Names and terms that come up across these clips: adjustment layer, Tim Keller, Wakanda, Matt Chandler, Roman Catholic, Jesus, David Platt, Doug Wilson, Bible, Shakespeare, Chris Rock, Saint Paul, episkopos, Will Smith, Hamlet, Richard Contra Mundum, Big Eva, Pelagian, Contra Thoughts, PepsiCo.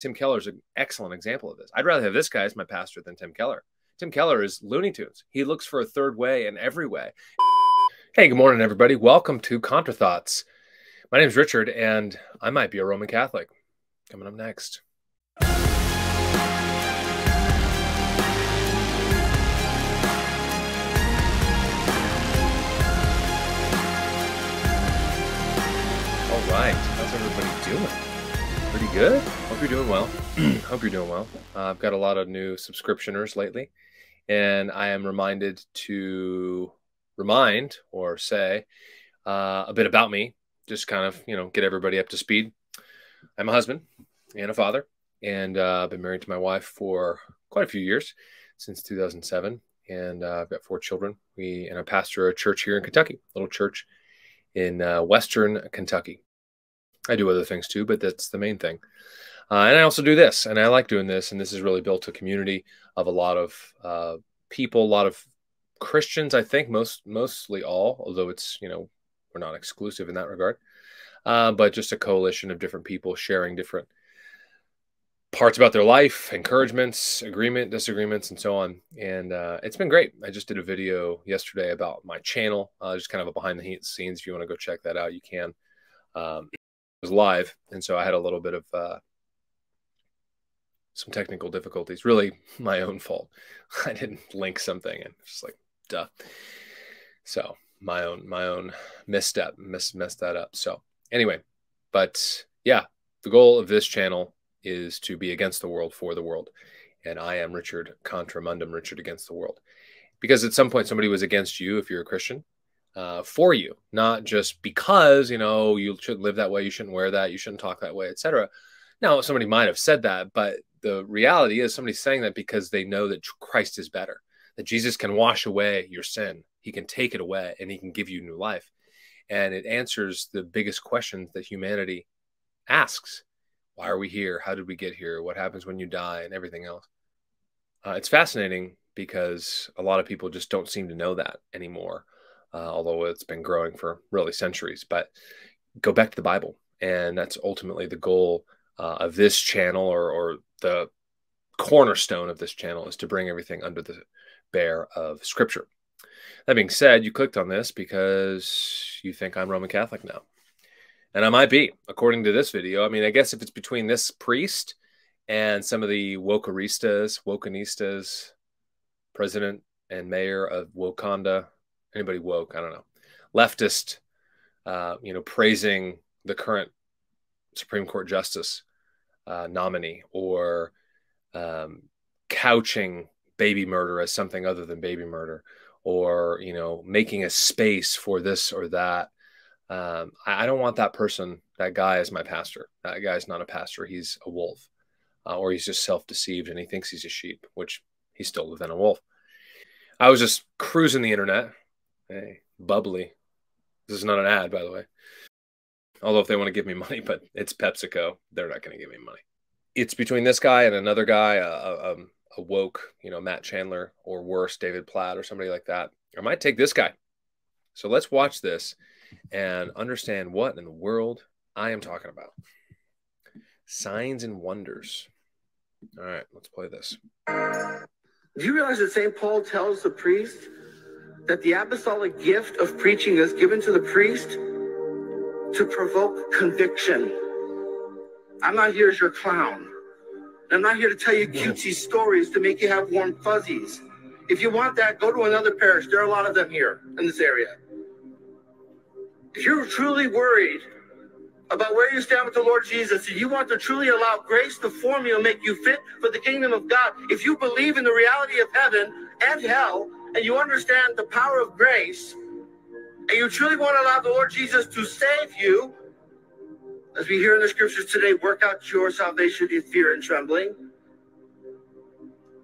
Tim Keller's an excellent example of this. I'd rather have this guy as my pastor than Tim Keller. Tim Keller is Looney Tunes. He looks for a third way in every way. Hey, good morning, everybody. Welcome to Contra Thoughts. My name is Richard, and I might be a Roman Catholic. Coming up next. All right, how's everybody doing? Pretty good? Hope you're doing well. Hope you're doing well. I've got a lot of new subscriptioners lately, and I am reminded to remind or say a bit about me, just kind of, you know, get everybody up to speed. I'm a husband and a father, and I've been married to my wife for quite a few years, since 2007, and I've got four children. And I pastor a church here in Kentucky, a little church in Western Kentucky. I do other things too, but that's the main thing. And I also do this, and I like doing this, and this has really built a community of a lot of people, a lot of Christians, I think, mostly all, although it's, you know, we're not exclusive in that regard, but just a coalition of different people sharing different parts about their life, encouragements, agreement, disagreements, and so on. And it's been great. I just did a video yesterday about my channel, just kind of a behind the scenes. If you want to go check that out, you can. It was live, and so I had a little bit of some technical difficulties. Really, my own fault. I didn't link something, and just like, duh. So my own misstep, messed that up. So anyway, but yeah, the goal of this channel is to be against the world for the world, and I am Richard Contra Mundum, Richard against the world, because at some point somebody was against you if you're a Christian. For you, not just because, you know, you shouldn't live that way, you shouldn't wear that, you shouldn't talk that way, etc. Now, somebody might have said that, but the reality is somebody's saying that because they know that Christ is better, that Jesus can wash away your sin. He can take it away, and he can give you new life. And it answers the biggest questions that humanity asks. Why are we here? How did we get here? What happens when you die? And everything else. It's fascinating because a lot of people just don't seem to know that anymore. Although it's been growing for really centuries, but go back to the Bible. And that's ultimately the goal of this channel, or the cornerstone of this channel, is to bring everything under the bear of Scripture. That being said, you clicked on this because you think I'm Roman Catholic now. And I might be, according to this video. I mean, I guess if it's between this priest and some of the wokeanistas, president and mayor of Wakanda, anybody woke, I don't know, leftist, you know, praising the current Supreme Court justice nominee, or couching baby murder as something other than baby murder, or, you know, making a space for this or that. I don't want that person, that guy, as my pastor. That guy's not a pastor. He's a wolf, or he's just self-deceived and he thinks he's a sheep, which he's still within a wolf. I was just cruising the internet. Hey, bubbly. This is not an ad, by the way. Although if they want to give me money, but it's PepsiCo, they're not going to give me money. It's between this guy and another guy, a woke, you know, Matt Chandler, or worse, David Platt, or somebody like that. I might take this guy. So let's watch this and understand what in the world I am talking about. Signs and wonders. All right, let's play this. Do you realize that Saint Paul tells the priest that the apostolic gift of preaching is given to the priest to provoke conviction? I'm not here as your clown. I'm not here to tell you cutesy stories to make you have warm fuzzies. If you want that, go to another parish. There are a lot of them here in this area. If you're truly worried about where you stand with the Lord Jesus, if you want to truly allow grace to form you and make you fit for the kingdom of God, if you believe in the reality of heaven and hell, and you understand the power of grace, and you truly want to allow the Lord Jesus to save you, as we hear in the scriptures today, work out your salvation in fear and trembling,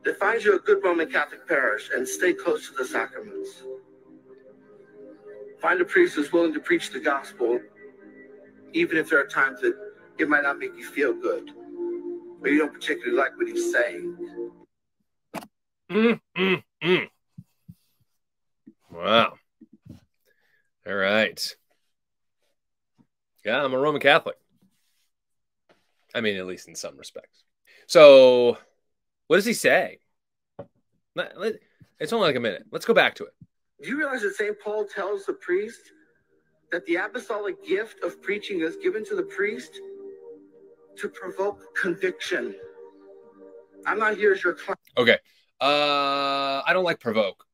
then find you a good Roman Catholic parish and stay close to the sacraments. Find a priest who's willing to preach the gospel, even if there are times that it might not make you feel good, or you don't particularly like what he's saying. Wow. All right. Yeah, I'm a Roman Catholic. I mean, at least in some respects. So what does he say? It's only like a minute. Let's go back to it. Do you realize that St. Paul tells the priest that the apostolic gift of preaching is given to the priest to provoke conviction? I'm not here as your client. Okay. I don't like provoke.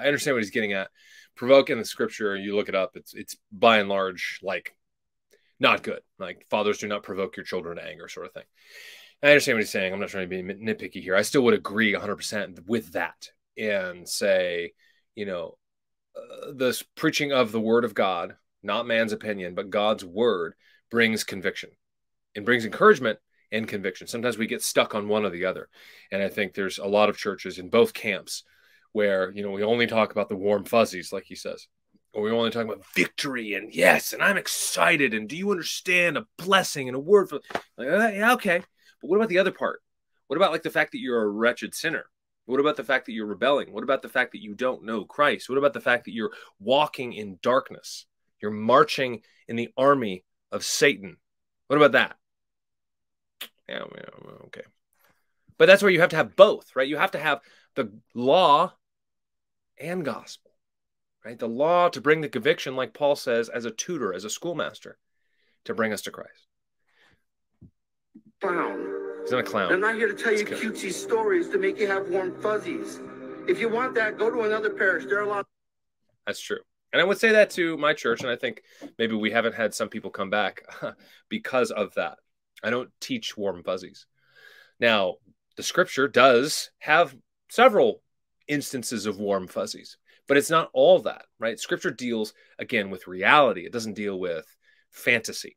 I understand what he's getting at. Provoke in the scripture, you look it up, it's by and large, like, not good. Like, fathers, do not provoke your children to anger, sort of thing. I understand what he's saying. I'm not trying to be nitpicky here. I still would agree 100% with that and say, you know, this preaching of the word of God, not man's opinion, but God's word, brings conviction and brings encouragement and conviction. Sometimes we get stuck on one or the other. And I think there's a lot of churches in both camps where, you know, we only talk about the warm fuzzies, like he says, or we only talk about victory and yes, and I'm excited. And do you understand a blessing and a word for, like, yeah, okay. But what about the other part? What about like the fact that you're a wretched sinner? What about the fact that you're rebelling? What about the fact that you don't know Christ? What about the fact that you're walking in darkness? You're marching in the army of Satan. What about that? Yeah, okay. But that's where you have to have both, right? You have to have the law and gospel, right? The law to bring the conviction, like Paul says, as a tutor, as a schoolmaster, to bring us to Christ. Clown. He's not a clown. I'm not here to tell you cutesy stories to make you have warm fuzzies. If you want that, go to another parish. There are a lot. That's true. And I would say that to my church, and I think maybe we haven't had some people come back because of that. I don't teach warm fuzzies. Now, the scripture does have several instances of warm fuzzies, but it's not all that, right? Scripture deals, again, with reality. It doesn't deal with fantasy.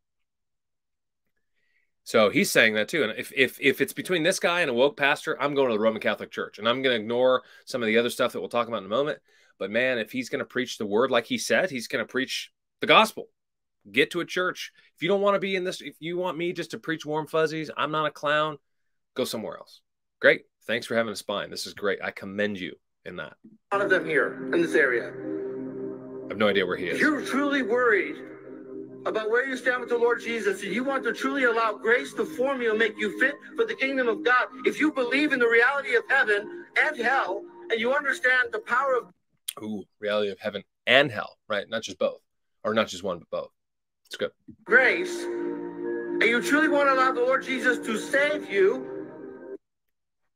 So he's saying that too. And if it's between this guy and a woke pastor, I'm going to the Roman Catholic Church. And I'm going to ignore some of the other stuff that we'll talk about in a moment. But man, if he's going to preach the word, like he said, he's going to preach the gospel. Get to a church. If you don't want to be in this, if you want me just to preach warm fuzzies, I'm not a clown, go somewhere else. Great. Thanks for having a spine. This is great. I commend you in that. A lot of them here in this area. I have no idea where he is. If you're truly worried about where you stand with the Lord Jesus, and you want to truly allow grace to form you and make you fit for the kingdom of God, if you believe in the reality of heaven and hell, and you understand the power of... Ooh, reality of heaven and hell, right? Not just both. Or not just one, but both. It's good. Grace, and you truly want to allow the Lord Jesus to save you.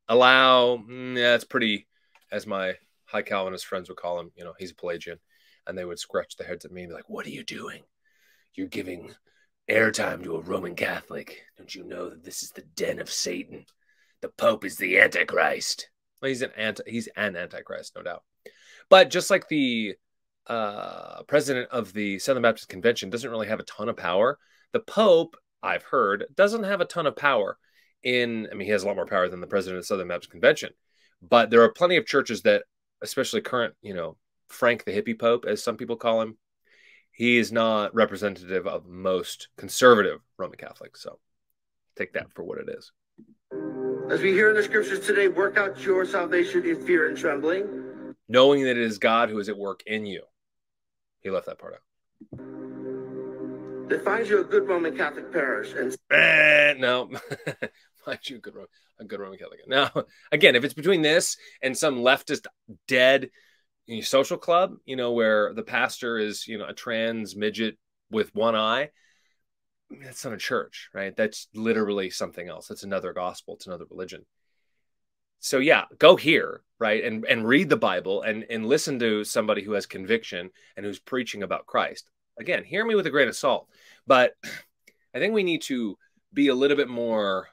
Allow, yeah, that's pretty, as my high Calvinist friends would call him, you know, he's a Pelagian, and they would scratch their heads at me and be like, what are you doing? You're giving airtime to a Roman Catholic. Don't you know that this is the den of Satan? The Pope is the Antichrist. Well, he's an Antichrist, no doubt. But just like the president of the Southern Baptist Convention doesn't really have a ton of power. The Pope, I've heard, doesn't have a ton of power in, I mean, he has a lot more power than the president of the Southern Baptist Convention, but there are plenty of churches that, especially current, you know, Frank the hippie Pope, as some people call him, he is not representative of most conservative Roman Catholics. So take that for what it is. As we hear in the scriptures today, work out your salvation in fear and trembling, knowing that it is God who is at work in you. He left that part out. That finds you a good Roman Catholic parish. And no, finds you a good Roman Catholic. Now, again, if it's between this and some leftist dead social club, you know, where the pastor is, you know, a trans midget with one eye, that's not a church, right? That's literally something else. That's another gospel. It's another religion. So yeah, go here, right? And read the Bible and listen to somebody who has conviction and who's preaching about Christ. Again, hear me with a grain of salt, but I think we need to be a little bit more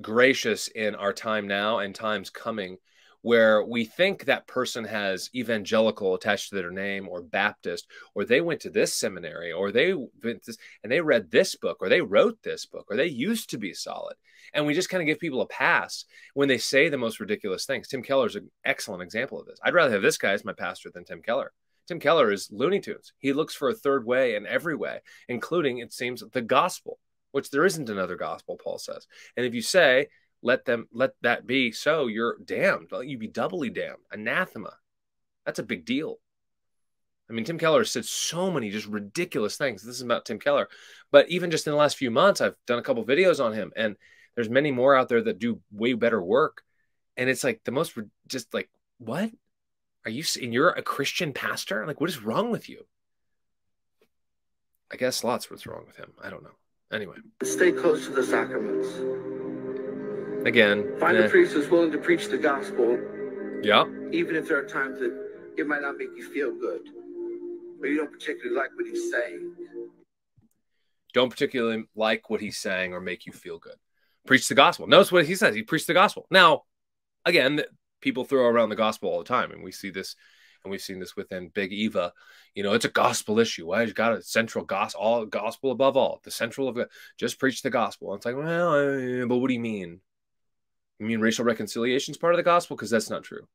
gracious in our time now and times coming where we think that person has evangelical attached to their name or Baptist, or they went to this seminary, or they went this, and they read this book, or they wrote this book, or they used to be solid. And we just kind of give people a pass when they say the most ridiculous things. Tim Keller is an excellent example of this. I'd rather have this guy as my pastor than Tim Keller. Tim Keller is Looney Tunes. He looks for a third way in every way, including, it seems, the gospel, which there isn't another gospel, Paul says. And if you say, let that be so, you're damned. You'd be doubly damned. Anathema. That's a big deal. I mean, Tim Keller has said so many just ridiculous things. This is about Tim Keller. But even just in the last few months, I've done a couple videos on him, and There's many more out there that do way better work. And it's like the most, just like, what are you saying? You're a Christian pastor? Like, what is wrong with you? I guess lots what's wrong with him. I don't know. Anyway. Stay close to the sacraments. Again. Find a priest who's willing to preach the gospel. Yeah. Even if there are times that it might not make you feel good, but you don't particularly like what he's saying. Don't particularly like what he's saying or make you feel good. Preach the gospel. Notice what he says. He preached the gospel. Now, again, people throw around the gospel all the time, and we see this, and we've seen this within Big Eva. You know, it's a gospel issue. Why? Well, you got a central gospel, all gospel above all. The central of just preach the gospel. And it's like, well, but what do you mean? You mean racial reconciliation is part of the gospel? Because that's not true.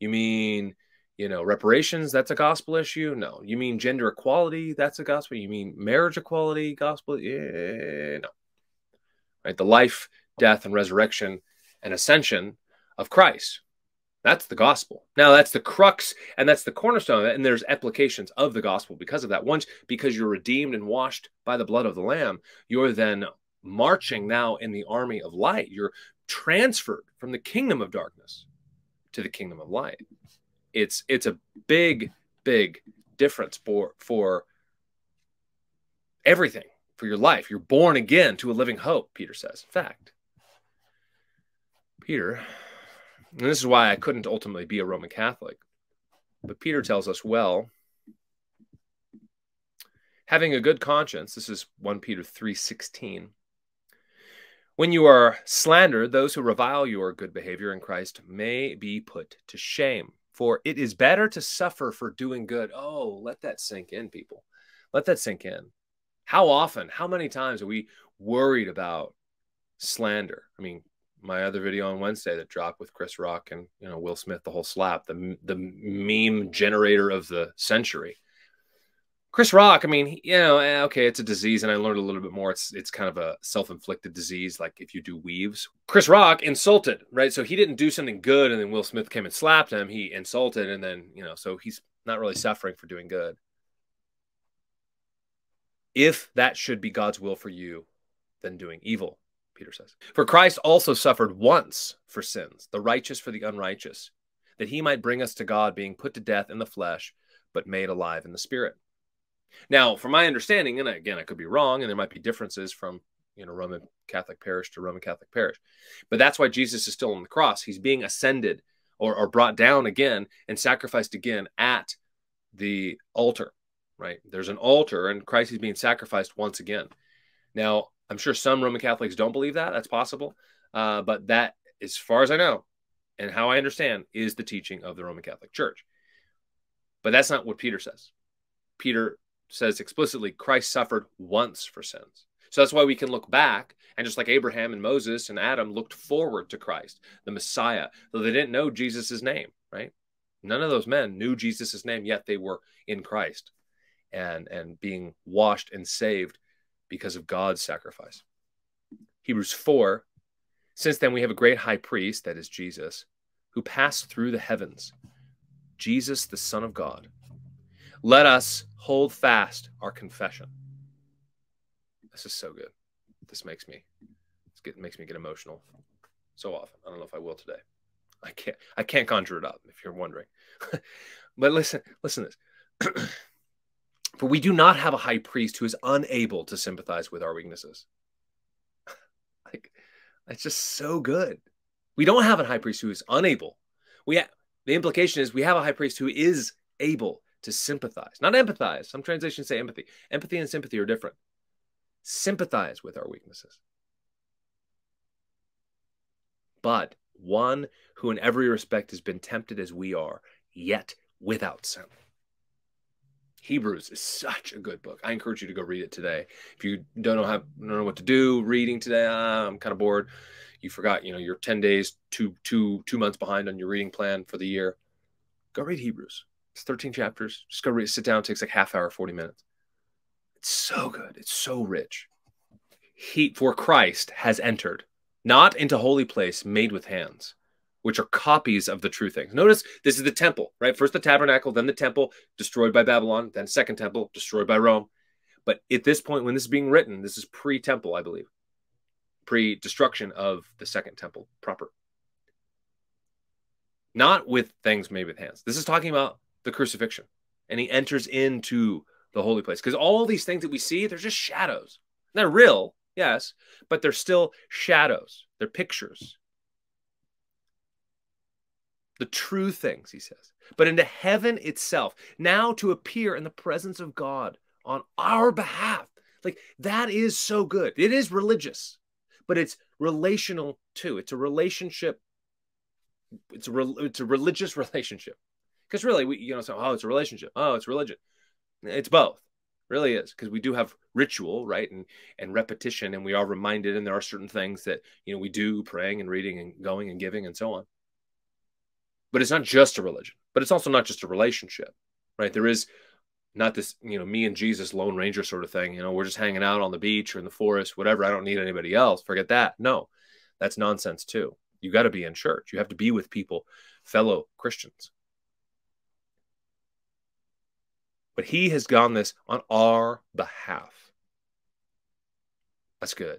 You mean, you know, reparations, that's a gospel issue? No. You mean gender equality, that's a gospel? You mean marriage equality, gospel? Yeah, no. Right? The life, death, and resurrection and ascension of Christ. That's the gospel. Now, that's the crux, and that's the cornerstone of it, and there's applications of the gospel because of that. Once, because you're redeemed and washed by the blood of the Lamb, you're then marching now in the army of light. You're transferred from the kingdom of darkness to the kingdom of light. It's a big, big difference for everything, for your life. You're born again to a living hope, Peter says. In fact, Peter... and this is why I couldn't ultimately be a Roman Catholic. But Peter tells us, well, having a good conscience, this is 1 Peter 3:16, when you are slandered, those who revile your good behavior in Christ may be put to shame. For it is better to suffer for doing good. Oh, let that sink in, people. Let that sink in. How often, how many times are we worried about slander? I mean, my other video on Wednesday that dropped with Chris Rock and, you know, Will Smith, the whole slap, the meme generator of the century. Chris Rock, I mean, he, you know, okay, it's a disease, and I learned a little bit more. It's kind of a self-inflicted disease, like if you do weaves. Chris Rock insulted, right? So he didn't do something good, and then Will Smith came and slapped him. He insulted, and then, you know, so he's not really suffering for doing good. If that should be God's will for you, then doing evil. Peter says, for Christ also suffered once for sins, the righteous for the unrighteous, that he might bring us to God, being put to death in the flesh, but made alive in the spirit. Now, from my understanding, and again, I could be wrong, and there might be differences from, you know, Roman Catholic parish to Roman Catholic parish, but that's why Jesus is still on the cross. He's being ascended or brought down again and sacrificed again at the altar, right? There's an altar, and Christ is being sacrificed once again. Now, I'm sure some Roman Catholics don't believe that. That's possible. But that, as far as I know and how I understand, is the teaching of the Roman Catholic Church. But that's not what Peter says. Peter says explicitly, Christ suffered once for sins. So that's why we can look back, and just like Abraham and Moses and Adam looked forward to Christ, the Messiah, though they didn't know Jesus' name, right? None of those men knew Jesus' name, yet they were in Christ and being washed and saved because of God's sacrifice. Hebrews 4, since then we have a great high priest, that is Jesus, who passed through the heavens, Jesus, the Son of God. Let us hold fast our confession. This is so good. This makes me get emotional so often. I don't know if I will today. I can't conjure it up, if you're wondering. But listen to this. For we do not have a high priest who is unable to sympathize with our weaknesses. Like, that's just so good. We don't have a high priest who is unable. The implication is we have a high priest who is able to sympathize, not empathize. Some translations say empathy. Empathy and sympathy are different. Sympathize with our weaknesses. But one who in every respect has been tempted as we are, yet without sin. Hebrews is such a good book. I encourage you to go read it today. If you don't know what to do reading today, I'm kind of bored. You forgot, you know, you're 10 days, two months behind on your reading plan for the year. Go read Hebrews. It's 13 chapters. Just go read, sit down. It takes like half hour, 40 minutes. It's so good. It's so rich. For Christ has entered, not into holy place made with hands, which are copies of the true things. Notice this is the temple, right? First the tabernacle, then the temple, destroyed by Babylon, then second temple, destroyed by Rome. But at this point, when this is being written, this is pre-temple, I believe. pre-destruction of the Second Temple proper. Not with things made with hands. This is talking about the crucifixion. And he enters into the holy place. Because all these things that we see, they're just shadows. They're real, yes, but they're still shadows. They're pictures. The true things, he says. But into heaven itself, now to appear in the presence of God on our behalf. Like, that is so good. It is religious, but it's relational too. It's a relationship. It's a religious relationship. Because really, we, you know, so, oh, it's a relationship. Oh, it's religion. It's both. It really is. Because we do have ritual, right? And repetition, and we are reminded, and there are certain things that, you know, we do, praying and reading and going and giving and so on. But it's not just a religion, but it's also not just a relationship, right? There is not this, you know, me and Jesus Lone Ranger sort of thing. You know, we're just hanging out on the beach or in the forest, whatever. I don't need anybody else. Forget that. No, that's nonsense too. You got to be in church. You have to be with people, fellow Christians. But he has gone this on our behalf. That's good.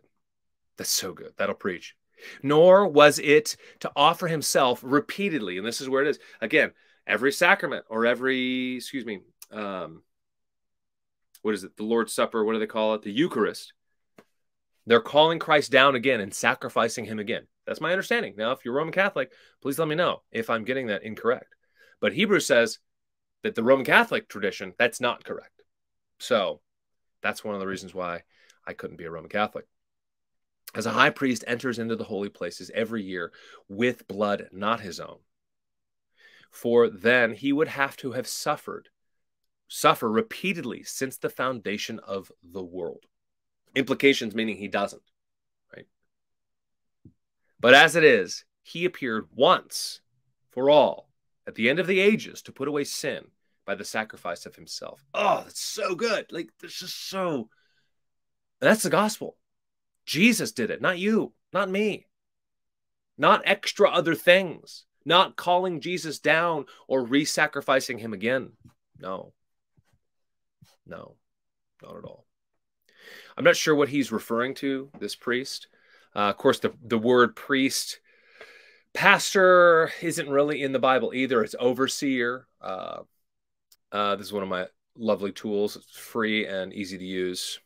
That's so good. That'll preach. Nor was it to offer himself repeatedly. And this is where it is. Again, every sacrament or every, excuse me, what is it? The Lord's Supper. What do they call it? The Eucharist. They're calling Christ down again and sacrificing him again. That's my understanding. Now, if you're Roman Catholic, please let me know if I'm getting that incorrect. But Hebrews says that the Roman Catholic tradition, that's not correct. So that's one of the reasons why I couldn't be a Roman Catholic. As a high priest enters into the holy places every year with blood not his own, for then he would have to have suffer repeatedly since the foundation of the world. Implications meaning he doesn't, right? But as it is, he appeared once for all at the end of the ages to put away sin by the sacrifice of himself. Oh, that's so good. Like, this is so... That's the gospel. Jesus did it, not you, not me, not extra other things, not calling Jesus down or re-sacrificing him again. No, no, not at all. I'm not sure what he's referring to, this priest. Of course, the word priest, pastor, isn't really in the Bible either. It's overseer. This is one of my lovely tools. It's free and easy to use.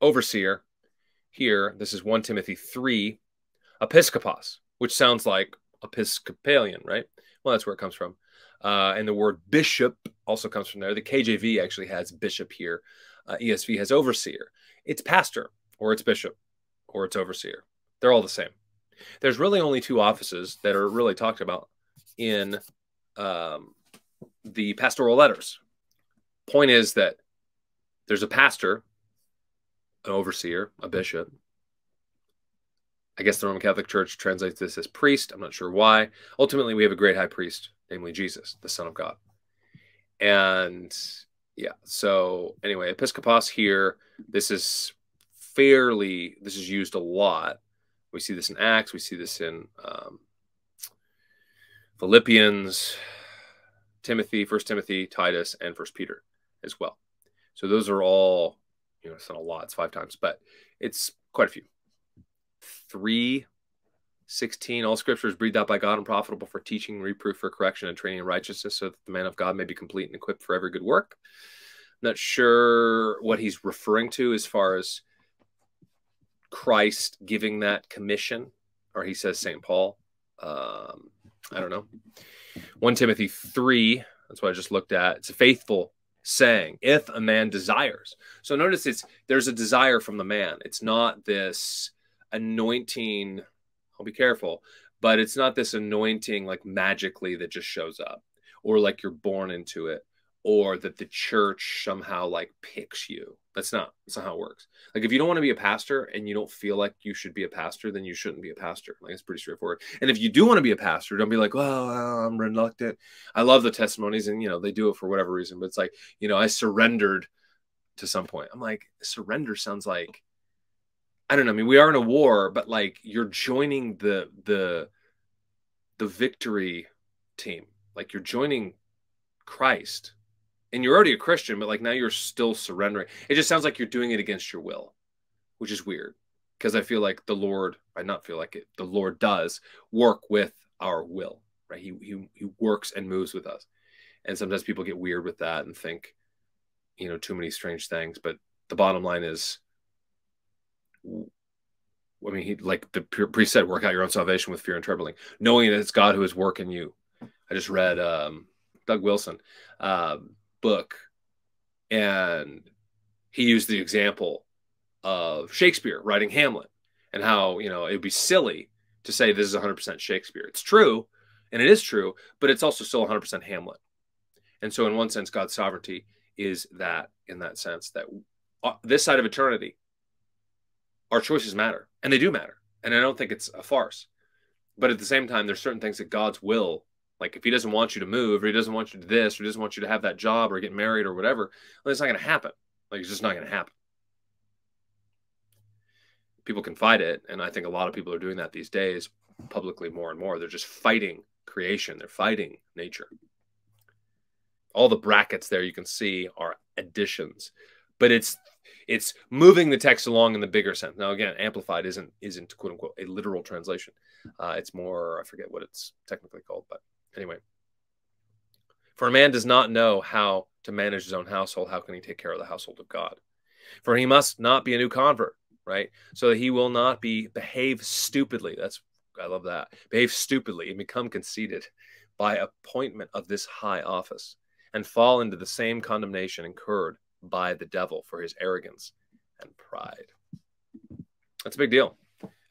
Overseer. Here, this is 1 Timothy 3, episkopos, which sounds like Episcopalian, right? Well, that's where it comes from. And the word bishop also comes from there. The KJV actually has bishop here. ESV has overseer. It's pastor, or it's bishop, or it's overseer. They're all the same. There's really only two offices that are really talked about in the pastoral letters. Point is that there's a pastor, an overseer, a bishop. I guess the Roman Catholic Church translates this as priest. I'm not sure why. Ultimately, we have a great high priest, namely Jesus, the Son of God. And yeah, so anyway, episkopos here, this is used a lot. We see this in Acts. We see this in Philippians, Timothy, 1 Timothy, Titus, and 1 Peter as well. So those are all, you know, it's not a lot, it's 5 times, but it's quite a few. 3:16, all scripture is breathed out by God and profitable for teaching, reproof, for correction, and training in righteousness, so that the man of God may be complete and equipped for every good work. I'm not sure what he's referring to as far as Christ giving that commission, or he says Saint Paul. I don't know. 1 Timothy 3, that's what I just looked at. It's a faithful saying, if a man desires. So notice there's a desire from the man. It's not this anointing, I'll be careful, but it's not this anointing like magically that just shows up, or like you're born into it, or that the church somehow like picks you. That's not how it works. Like, if you don't want to be a pastor and you don't feel like you should be a pastor, then you shouldn't be a pastor. Like, it's pretty straightforward. And if you do want to be a pastor, don't be like, well, I'm reluctant. I love the testimonies, and, you know, they do it for whatever reason, but it's like, you know, I surrendered to some point. I'm like, surrender sounds like, I don't know. I mean, we are in a war, but like, you're joining the victory team. Like, you're joining Christ. And you're already a Christian, but like, now you're still surrendering. It just sounds like you're doing it against your will, which is weird. Because I feel like the Lord, I not feel like it, the Lord does work with our will, right? He works and moves with us. And sometimes people get weird with that and think, you know, too many strange things. But the bottom line is, I mean, he, like the priest said, work out your own salvation with fear and trembling, knowing that it's God who is working you. I just read Doug Wilson book, and he used the example of Shakespeare writing Hamlet and how, you know, it'd be silly to say this is 100% Shakespeare. It's true, and it is true, but it's also still 100% Hamlet. And so in one sense, God's sovereignty is that, in that sense, that this side of eternity, our choices matter, and they do matter. And I don't think it's a farce. But at the same time, there's certain things that God's will, like if he doesn't want you to move, or he doesn't want you to this, or he doesn't want you to have that job or get married or whatever, well, it's not going to happen. Like, it's just not going to happen. People can fight it, and I think a lot of people are doing that these days publicly more and more. They're just fighting creation. They're fighting nature. All the brackets there you can see are additions, but it's moving the text along in the bigger sense. Now, again, amplified isn't quote unquote a literal translation. It's more, I forget what it's technically called, but anyway. For a man does not know how to manage his own household, how can he take care of the household of God? For he must not be a new convert, right? So that he will not behave stupidly. I love that. Behave stupidly and become conceited by appointment of this high office, and fall into the same condemnation incurred by the devil for his arrogance and pride. That's a big deal.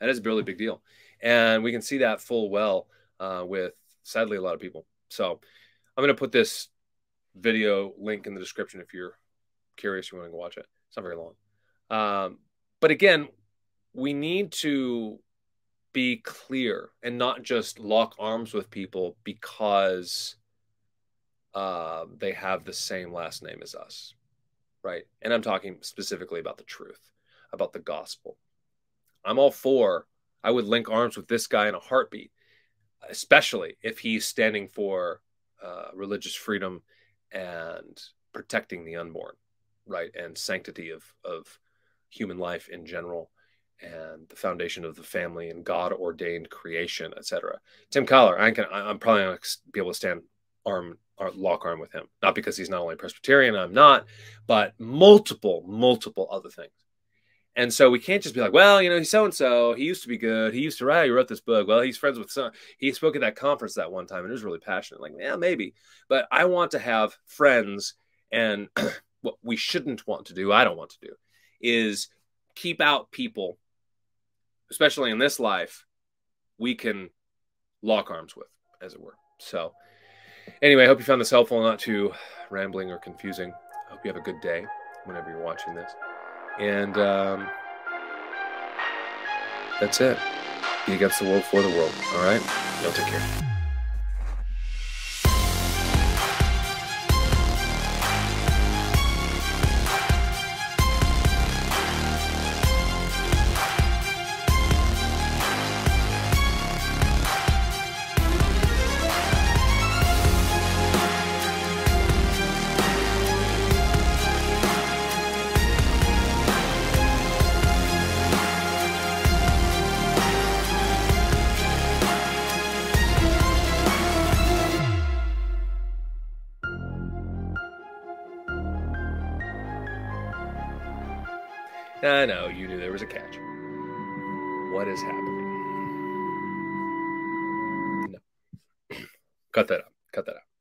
That is a really big deal. And we can see that full well with, sadly, a lot of people. So I'm going to put this video link in the description if you're curious, you want to watch it. It's not very long. But again, we need to be clear and not just lock arms with people because they have the same last name as us, right? And I'm talking specifically about the truth, about the gospel. I'm all for, I would link arms with this guy in a heartbeat, especially if he's standing for religious freedom and protecting the unborn, right? And sanctity of human life in general, and the foundation of the family and God-ordained creation, etc. Tim Keller, I'm probably not going to be able to stand lock arm with him, not because he's not only Presbyterian, I'm not, but multiple other things. And so we can't just be like, well, you know, he's so-and-so, he used to be good, he used to write, he wrote this book, well, he's friends with some, he spoke at that conference that one time and it was really passionate. Like, yeah, maybe, but I want to have friends, and what we shouldn't want to do, I don't want to do, is keep out people, especially in this life, we can lock arms with, as it were. So anyway, I hope you found this helpful, not too rambling or confusing. I hope you have a good day whenever you're watching this. And that's it. Be against the world for the world. All right? Y'all take care. I know, you knew there was a catch. What is happening? No. Cut that out. Cut that out.